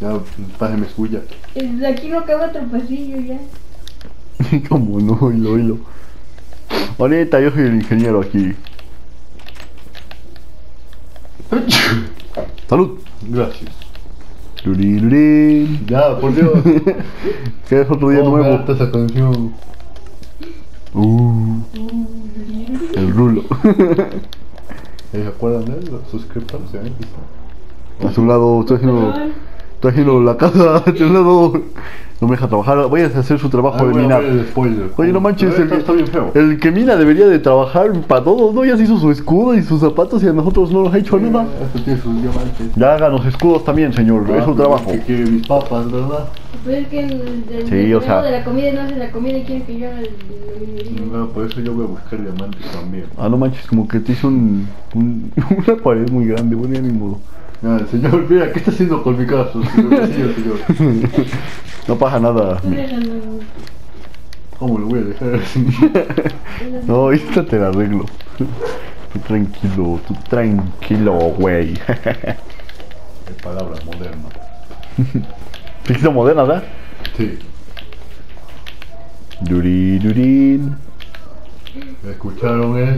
Ya, pájeme suya. Aquí no cabe otro pasillo ya. ¿Cómo no? Oílo. Ahorita yo soy el ingeniero aquí. Salud. Gracias. Ya, por Dios. Que es otro día nuevo. Esa canción. El rulo. ¿Se acuerdan de él? Suscríbanse. A su lado, estoy haciendo la casa. A su lado. No me deja trabajar, voy a hacer su trabajo de minar. Oye, no manches, está bien feo. El que mina debería de trabajar para todos, ¿no? Ya se hizo su escudo y sus zapatos y a nosotros no los ha hecho nada. Ya háganos escudos también, señor, es su trabajo. Que quiere mis papas, ¿verdad? Pues es que el de la comida no hace la comida y quiere que yo haga el... No, por eso yo voy a buscar diamantes también. Ah, no manches, como que te hizo una pared muy grande, bueno, ya ni modo. Ah, señor, mira, ¿qué está haciendo con mi casa? Señor. No pasa nada. ¿Cómo lo voy a dejar así? No, ahorita te la arreglo. Tú tranquilo, güey. Qué palabra moderna. ¿Te hizo moderna, verdad? Sí. Durín. ¿Me escucharon, eh?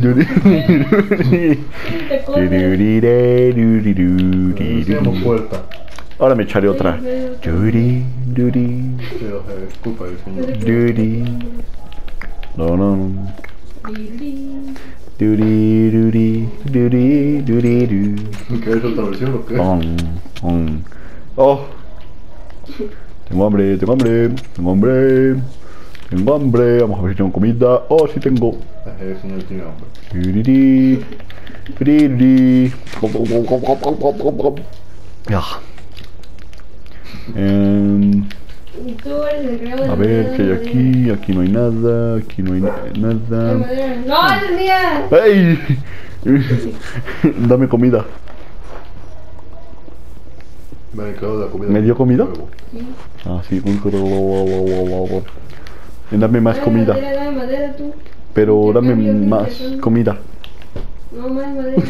Ahora me echaré otra. Tengo hambre, vamos a ver si tengo comida. Oh, sí tengo. Eso no tiene hambre. Ya. A ver, ¿qué hay aquí? Aquí no hay nada. Aquí no hay nada. ¡No, es mía! ¡Ey! Dame comida. ¿Me dio comida? Sí. Ah, sí, un huevo. Dame más comida. Dame madera tú. Pero dame más comida. No, más madera.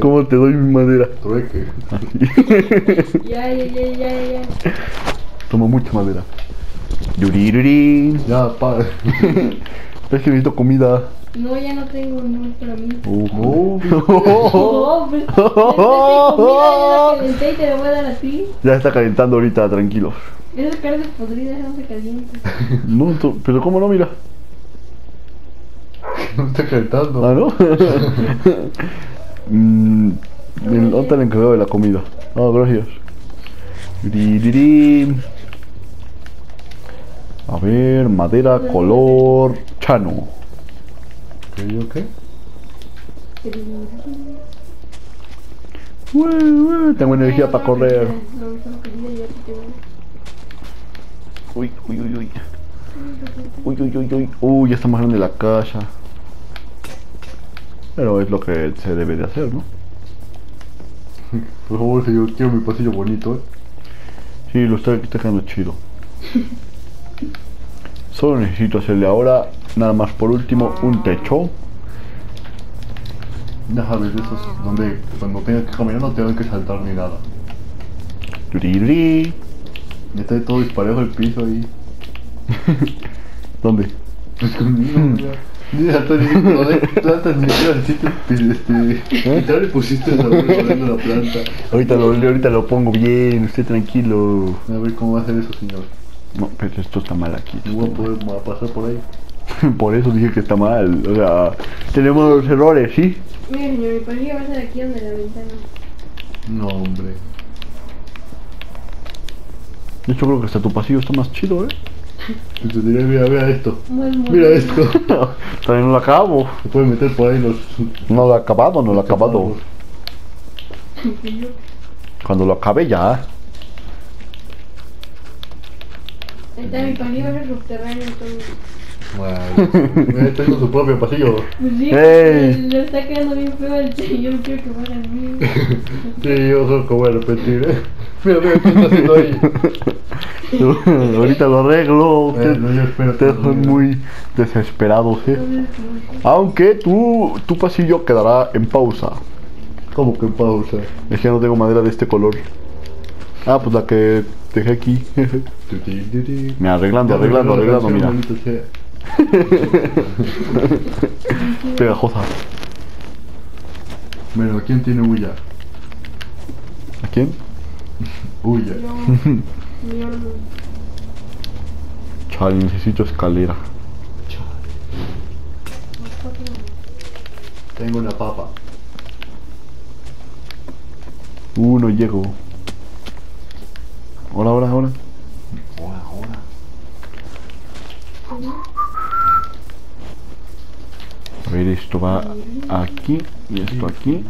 ¿Cómo te doy mi madera? Trueque. Ya. Toma mucha madera. Ya, padre. Es que necesito comida. No, ya no tengo, no para mí. Pero te la voy a dar así. Ya está calentando ahorita, tranquilo. Esas carnes podridas no se calientan. No, pero ¿cómo no? Mira. No está calentando. Ah, ¿no? ¿Dónde está el encargado de la comida? Ah, gracias. A ver, madera, color, Chano. ¿Qué digo qué? Tengo energía para correr. Uy. Uy, ya está más grande la casa. Pero es lo que se debe de hacer, ¿no? Por favor, señor, quiero mi pasillo bonito, ¿eh? Sí, lo estoy dejando chido. Solo necesito hacerle ahora, nada más por último, un techo. Ya sabes, de esos donde cuando tengas que caminar no tengas que saltar ni nada. Ya está todo disparejo el piso ahí. ¿Dónde? Ya está diciendo, plantas ni siquiera necesito. Y te le pusiste el sabor volviendo la planta. Ahorita lo pongo bien, usted tranquilo. A ver cómo va a hacer eso, señor. No, pero esto está mal aquí. No voy a poder pasar por ahí. Por eso dije que está mal. O sea, tenemos errores, ¿sí? Mira, señor, me parece que va a ser aquí donde la ventana. No, hombre. De hecho, creo que hasta tu pasillo está más chido, ¿eh? Mira, mira esto. Mira esto. Todavía no lo acabo. Se puede meter por ahí los... No lo he acabado, no lo he acabado. Cuando lo acabe ya. Está mi pasillo es subterráneo entonces. Wow. Tengo su propio pasillo. Sí, hey. Lo está quedando bien feo el che. Yo no quiero que vaya al mío. Sí, yo solo que voy a repetir, ¿eh? Mira, mira, ¿qué está haciendo ahí? Ahorita lo arreglo. Ustedes son muy desesperados, ¿eh? Aunque tu pasillo quedará en pausa. ¿Cómo que en pausa? Es que no tengo madera de este color. Ah, pues la que dejé aquí. Mira, arreglando, mira. Pegajosa. Bueno, ¿a quién tiene huya? ¿A quién? Huya. Chale, necesito escalera. Tengo una papa. No llego. Hola. A ver, esto va aquí y esto aquí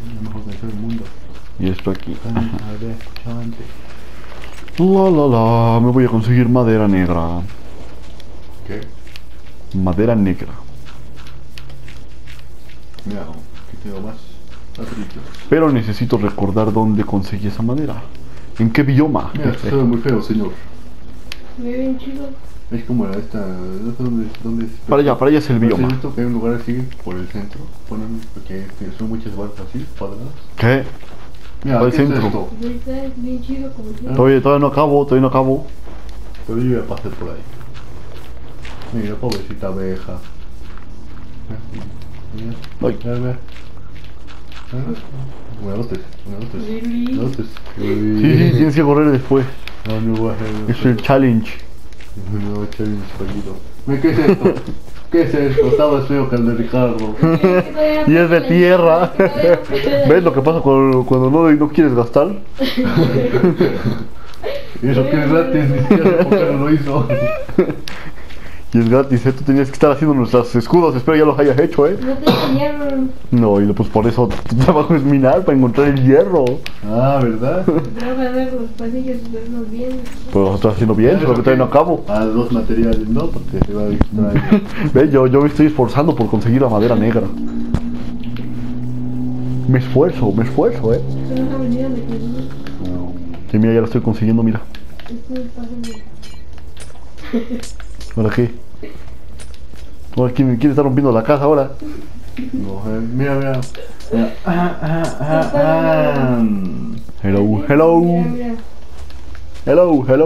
y esto aquí. Me voy a conseguir madera negra. ¿Qué? Madera negra. Mira, que tengo más. Pero necesito recordar dónde conseguí esa madera. ¿En qué bioma? Mira, se ve muy feo, señor. Me ve bien chido. Es como la esta... No sé dónde es. Para allá es el bioma. ¿Has visto que hay un lugar así por el centro? Ponen que son muchas barcas así, cuadradas. ¿Qué? Mira, por el centro. Oye, todavía no acabo. Pero yo voy a pasar por ahí. Mira, pobrecita abeja. Mira. Me agotes. Sí, tienes que correr después. No voy a hacer. Es el challenge. No, challenge fallido. ¿Qué es esto? ¿Qué es esto? Estaba feo que el de Ricardo. Y es de tierra. ¿Ves lo que pasa cuando no quieres gastar? Y eso que es gratis, ni siquiera porque no lo hizo. Y es gratis, ¿eh? Tú tenías que estar haciendo nuestros escudos, espero ya los hayas hecho, ¿eh? No te enseñaron. No, y pues por eso tu trabajo es minar, para encontrar el hierro. Ah, ¿verdad? Los pasillos están bien. Pues lo estás haciendo bien, pero que todavía no acabo. Ah, los materiales, ¿no? Porque se va a extrañar. Ve, yo me estoy esforzando por conseguir la madera negra. Me esfuerzo, ¿eh? Sí, mira, ya la estoy consiguiendo, mira. ¿Ahora qué? ¿Ahora quién está rompiendo la casa ahora? No, mira. Hello.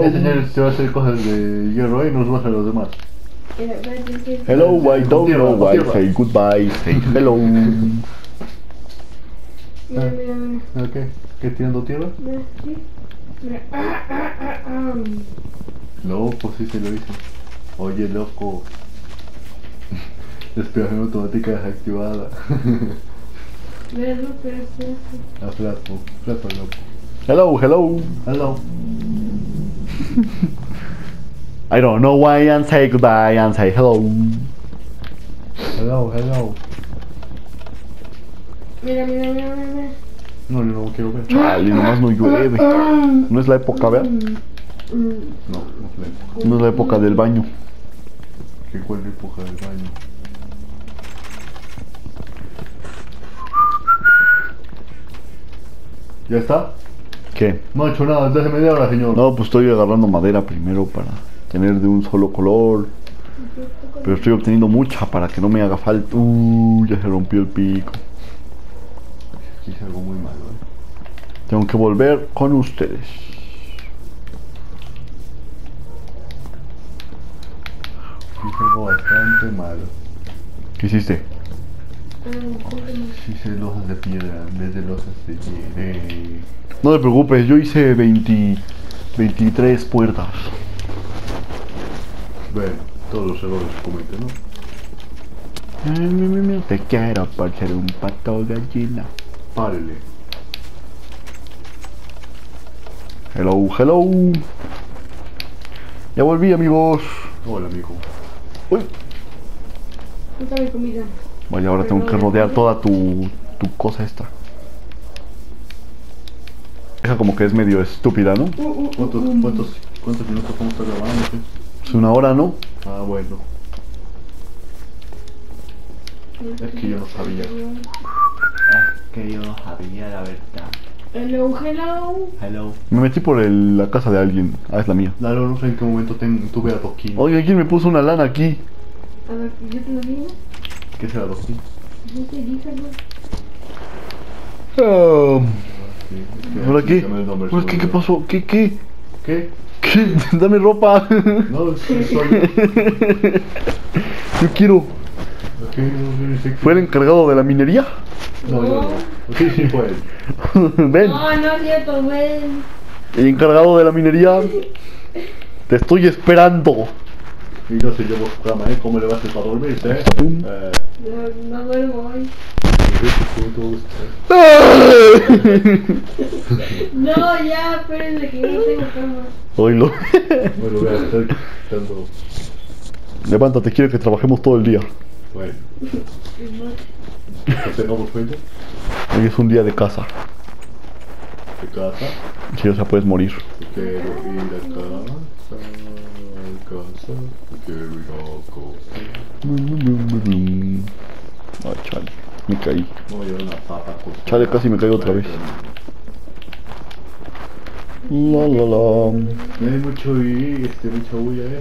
El señor se va a hacer cosas de hierro y nos baja a los demás. Hello, I don't know, I say goodbye, say hello. Mira. ¿Qué tirando tierra? Loco, sí se lo hizo. Oye, loco. Respiración automática desactivada. A flaco, loco. Hello. I don't know why I say goodbye and say hello. Hello. Mira. No quiero ver. Chale, nomás no llueve. No es la época, ¿verdad? No es la época del baño. ¿Qué cuál es la época del baño? ¿Ya está? ¿Qué? No he hecho nada desde hace media hora, señor. No, pues estoy agarrando madera primero para tener de un solo color. Pero estoy obteniendo mucha para que no me haga falta. Ya se rompió el pico. Aquí es algo muy malo, ¿eh? Tengo que volver con ustedes. Hice algo bastante malo. ¿Qué hiciste? Hice losas de piedra en vez de losas de hierro. No te preocupes, yo hice 23 puertas. Bueno, todos los errores cometen, ¿no? Ay, te quiero por ser un pato gallina. Párele. Hello, hello. Ya volví, amigos. Hola, amigo. Uy. Nunca mi comida. Vaya, ahora tengo que rodear toda tu cosa esta. Esa como que es medio estúpida, ¿no? ¿Cuántos minutos vamos a estar grabando? Es una hora, ¿no? Ah, bueno. Es que yo no sabía. La verdad. Hello, hello. Hello. Me metí por la casa de alguien. Ah, es la mía. Lalo, no sé en qué momento tuve a Doquín. Oye, ¿quién me puso una lana aquí? A ver, ¿yo te lo digo? ¿Qué será Doquín? Yo te dije, ¿no? ¿Ahora qué? ¿Qué pasó? ¿Qué? ¿Qué? Dame ropa. No, es que soy yo. Quiero. ¿Fue el encargado de la minería? No. Sí, sí fue él. Ven. No es cierto, ven. El encargado de la minería. Te estoy esperando. Y yo se llevo su cama, ¿eh? ¿Cómo le vas a hacer para dormir, eh? No duermo hoy. No, ya, espérense que no tengo cama. Oílo. Bueno, voy a estar quitando. Levántate, quiero que trabajemos todo el día. Bueno. ¿Tengamos sueño? Hoy es un día de casa. ¿De casa? Sí, o sea, puedes morir. Quiero ir a casa, quiero ir a casa. Ay, chale, me caí. Chale, casi me caí otra vez. No hay mucho mucha bulla, eh.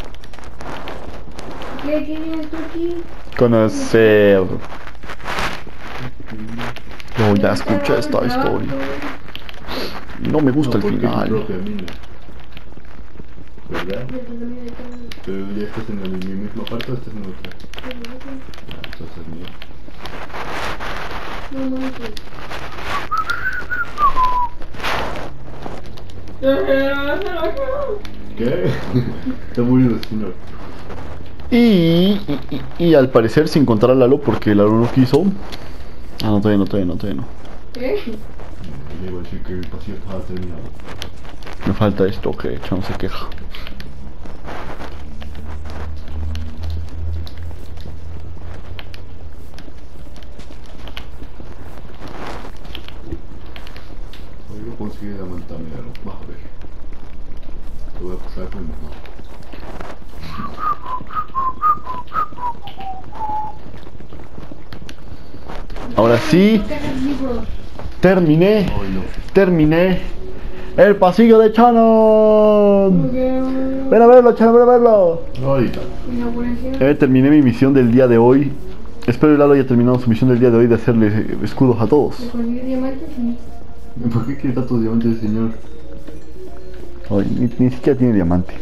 ¿Qué tienes tú aquí? Conocer. Yo ya escuché esta historia. No me gusta el final. ¿Verdad? Pero ya estás en la misma parte o estás en otra. Entonces mía. ¿Qué? Está muriendo el señor. Y al parecer se encontrará a Lalo porque Lalo no quiso. Ah, no, todavía no. ¿Qué? Le voy a decir que el pasillo estaba terminado. Me falta esto que no se queja. Hoy lo conseguí de la manta, mira, vas a ver. Te voy a pasar con el mano. Ahora sí, terminé el pasillo de Shannon. Ven a verlo, Shannon, ven a verlo. Terminé mi misión del día de hoy. Espero que Lalo haya terminado su misión del día de hoy de hacerle escudos a todos. ¿Por qué quiere tantos diamantes, señor? Ay, ni siquiera tiene diamante.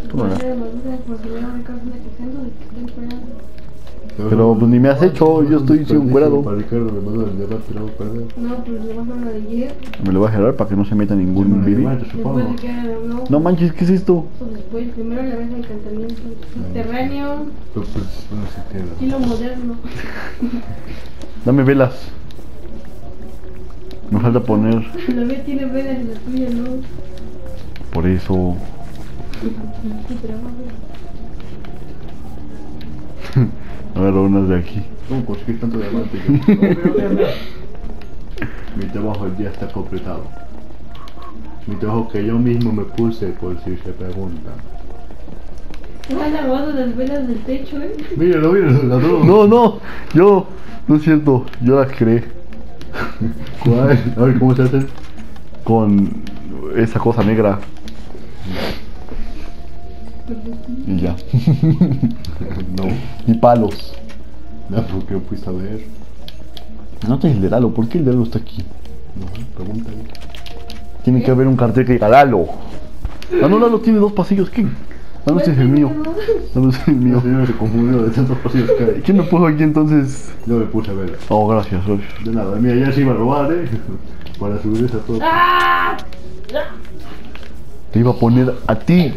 Pero pues ni me has hecho, yo estoy sin cuerado. Me lo voy a gelar para que no se meta ningún vídeo. No manches, ¿qué es esto? Primero le ves el encantamiento subterráneo. Estilo moderno. Dame velas. Me falta poner. La mía tiene velas y la tuya no. Por eso. Agarro unas de aquí. ¿Cómo conseguir tanto diamante? Mi trabajo el día está completado. Mi trabajo que yo mismo me puse, por si se preguntan. ¿Has lavado las velas del techo, eh? Míralo, ladrón. No, yo. No es cierto, yo las creé. ¿Cuál? A ver, ¿cómo se hace? Con esa cosa negra. Y ya. No. Y palos. No, ¿por qué fuiste a ver? No te dice Lalo, ¿por qué el Lalo está aquí? No, pregúntale. Tiene que haber un cartel que diga Lalo. Ah, no, Lalo tiene dos pasillos, ¿qué? Ah, no, ese es el mío. Ah, no, ese es el mío. Yo me confundí de tantos pasillos que hay. ¿Quién lo puso aquí entonces? Yo me puse a ver. Oh, gracias, gracias. De nada, mira, ya se iba a robar, para subir esa todo. ¡Ah! Te iba a poner a ti.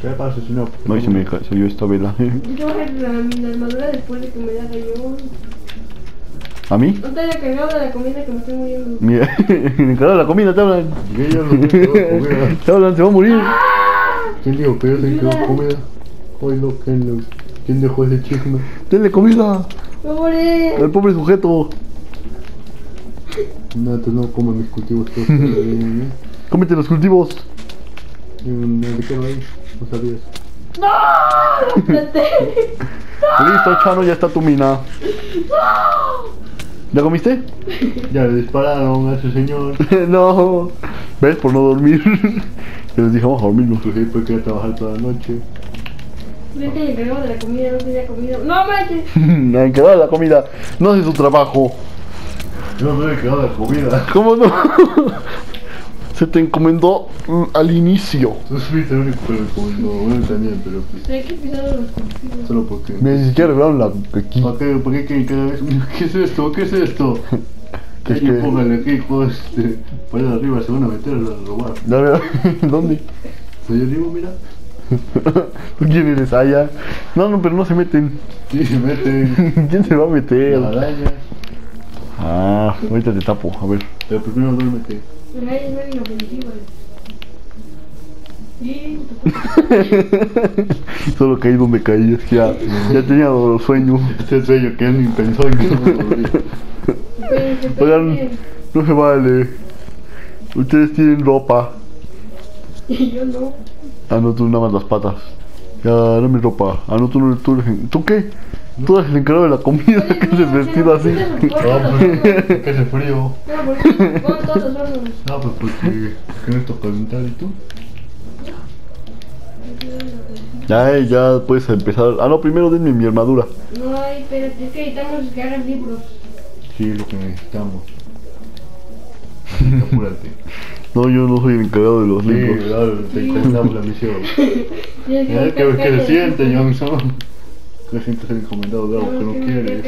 ¿Qué pasa si no? No, y se me cayó esta vela. Yo voy a arreglar mi armadura después de que me la cayó. ¿A mí? No te había cargado de la comida que me estoy muriendo. Mira, encargado de la comida, te hablan. Te hablan, se va a morir. ¿Quién dijo que yo le quedó comida? Oílo, ¿quién dejó ese chisme? ¡Denle comida! ¡Pobre! ¡El pobre sujeto! No, entonces no coman mis cultivos todos. ¡Cómete los cultivos! Me quedo ahí, no sabías. ¡No! ¡Lo planté! Listo, Chano, ya está tu mina. ¡No! ¿La comiste? Ya le dispararon a ese señor. No. ¿Ves? Por no dormir. Que les dije, vamos a dormirnos. Sí, porque iba a trabajar toda la noche. Vete y encargado de la comida, no tenía comida. ¡No manches! Me encargado de la comida, no hace su trabajo. Yo no me he encargado de la comida. ¿Cómo no? Se te encomendó al inicio. Tú fuiste el único que me encomendó, bueno también, pero... Hay que pisar los cultivos. Solo porque... Ni siquiera arreglaron la... aquí. ¿Por qué cada vez? ¿Qué es esto? ¿Qué es esto? Que póngale aquí, pues, para allá arriba se van a meter a robar. ¿Dónde? Allá arriba, mira. ¿Tú quién eres allá? No, no, pero no se meten. Sí, se meten. ¿Quién se va a meter? La araña. Ah, ahorita te tapo, a ver. Pero primero duérmete. La araña no es inofensiva. Solo caí donde caí, es que ya tenía los sueños. Este sueño que él ni pensó en que no me podría. Oigan, no se vale. Ustedes tienen ropa. Y yo no. Ah, no, tú nada más las patas. Ya, dame ropa. Ah, no, tú eres... ¿Tú qué? No. Tú eres el encargado de la comida. Oye, que se vestido así. Que hace frío. No, pues porque... que no estás calentado y tú. Ya puedes empezar. Ah, no, primero denme mi armadura. No, pero es que necesitamos que hagas libros. Sí, lo que necesitamos. Apúrate. No, yo no soy el encargado de los libros. Sí, claro, te encomendamos la misión. Que se siente, Johnson. Que sientes el encomendado de algo que no quieres.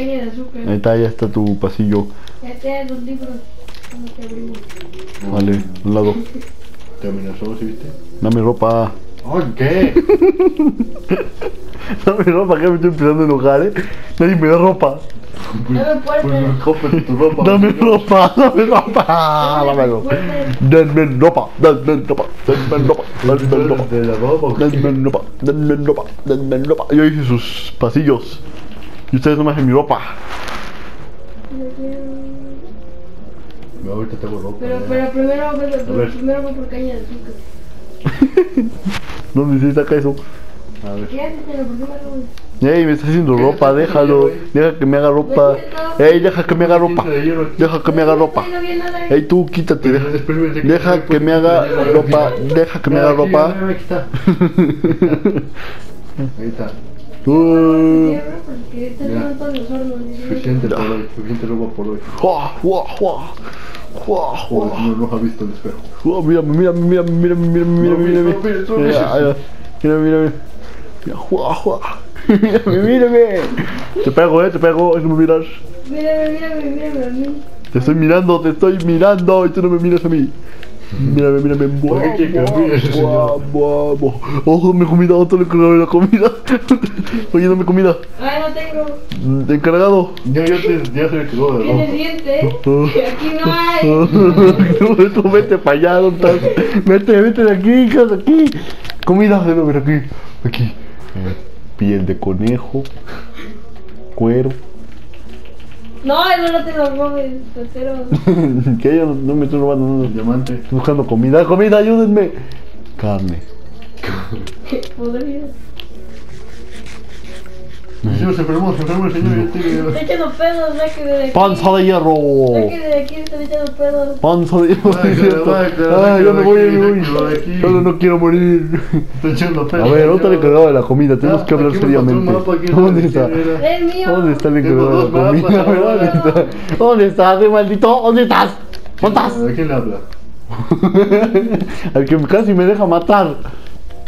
Ahí está, ya está tu pasillo. Ya te los libros. Vale, un lado. ¿Te amenazó, sí, viste? Dame ropa. ¡Ay, qué! Dame ropa, que me estoy empezando a enojar, Nadie me da ropa. Dame ropa. Yo hice sus pasillos y ustedes no me hacen mi ropa. Ahorita tengo ropa. Pero primero voy por caña de azúcar. ¿Dónde se saca eso? A ver. ¿Qué haces? Ey, me está haciendo ropa, déjalo. Deja que me haga ropa. Ey, deja que me haga ropa. Deja que me haga ropa. Ey, tú, quítate. Deja que me haga ropa. Deja que me haga ropa. Ahí está. Suficiente ropa por hoy. No has visto el espejo. Mira. Mírame. Te pego, no me miras. Mírame a mí. Te estoy mirando y tú no me miras a mí. Mírame. Ojo, me he comido todo lo que no era comida. Oye, dame comida. Ah, no tengo. Encargado. Ya se me quedó de ropa. ¿Tienes dientes? Aquí no hay. Tú vete para allá, ¿dónde estás? Vete de aquí, hija, de aquí. Comida, de ver aquí. Piel de conejo, cuero. No, eso no te lo comes, tercero. Que yo no me estoy robando, no. Diamante. Estoy buscando comida, ayúdenme. Carne. ¿Qué podría? Señor, se enfermó el señor. Está echando pedos, sáquenle de aquí. ¡Panza de hierro! Sáquenle de aquí, está echando pedos. ¡Panza de hierro! ¡Ay, yo me voy, yo no quiero morir! Está echando pedos. A ver, ahorita el encargado de la comida, tenemos que hablar seriamente. ¿Dónde está? ¿Dónde está el encargado de la comida? ¿Dónde está? ¿Dónde estás, maldito? ¿Dónde estás? ¿Dónde estás? ¿A quién le habla? Al que casi me deja matar.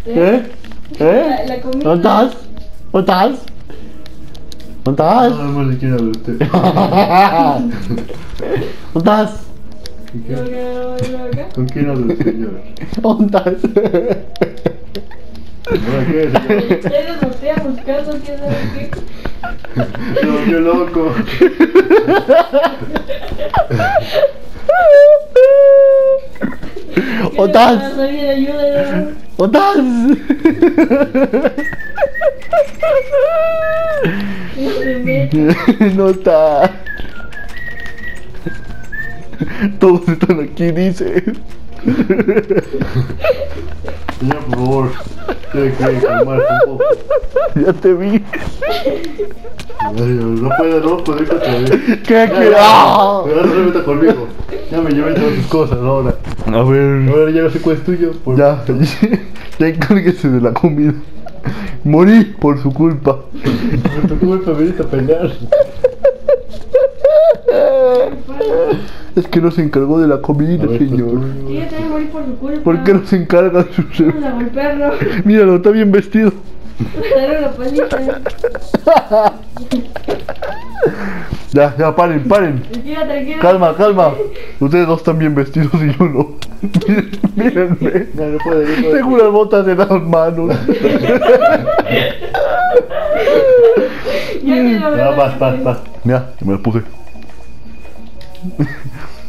¿Eh? ¿Eh? ¿Dónde estás? ¿Dónde estás? ¿Dónde estás? No, no le quiero hablar a usted. ¿Dónde estás? ¿Con quién habla el señor? ¿Dónde estás? ¿Ustedes nos fui a buscar? ¿Son quién sabe qué? Se volvió loco. ¡Otas! ¡Otas! No está. Todos están aquí, dice. Ya, por favor, tiene que calmarse un poco. Ya te vi. No puede, no, conecta otra vez. ¿Qué? ¡Ah! Ahora se meta conmigo. Ya me llevé todas sus cosas ahora. A ver. Ahora ya no sé cuál es tuyo. Ya, ya encárguese de la comida. Morí por su culpa. Por tu culpa veniste a pelear. Es que no se encargó de la comida, ver, señor. Sí, yo también morí por su culpa. ¿Por qué no se encarga de su ser? Vamos a golpearlo. Míralo, está bien vestido. Ya, ya, paren, paren. Tranquila, tranquila. Calma, calma. Ustedes dos están bien vestidos y yo no. Mírenme. No, no puede, no puede. Tengo unas botas en las manos. Ya, vas. Mira, me las puse.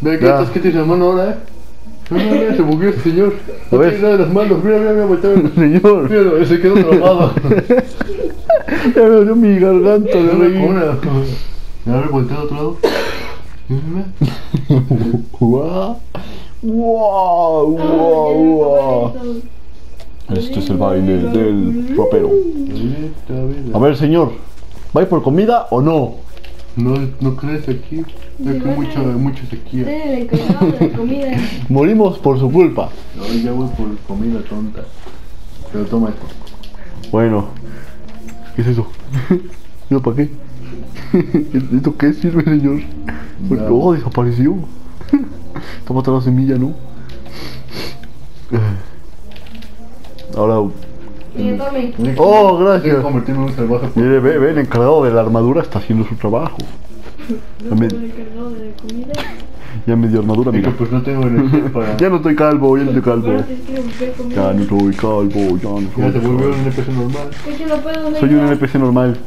Mira, ¿qué tienes en la mano ahora, eh? Mira, se bugueó este señor. No tiene nada en las manos. Mira, volteame. Señor. Mira, se quedó trabado. Ya me dolió mi garganta de reír. A ver, voltea al otro lado. Wow. Wow. Este es el baile del rapero. A ver, señor, ¿vais por comida o no? No crees aquí. Es que mucho sequía. Morimos por su culpa. Ahora ya voy por comida tonta. Pero toma esto. Bueno, ¿qué es eso? ¿Eso para qué? ¿Esto qué sirve, señor? Oh, desapareció. Toma toda la semilla, ¿no? Ahora. Oh, gracias. Mire, ve, el encargado de la armadura está haciendo su trabajo. No, el encargado de la comida. Ya me dio armadura, mira. Pues no tengo energía para... Ya no estoy calvo, ya no estoy calvo. Ya no estoy calvo, ya no soy. Ya te volvió un NPC normal. Soy un NPC normal.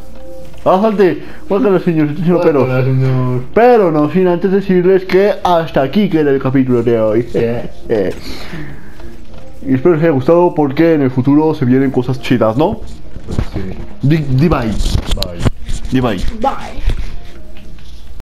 ¡Bájate! ¡Bájale, señor! Pero no, sin antes decirles que hasta aquí queda el capítulo de hoy. Y espero les haya gustado porque en el futuro se vienen cosas chidas, ¿no? Sí. Di bye. Bye. Di bye. Bye.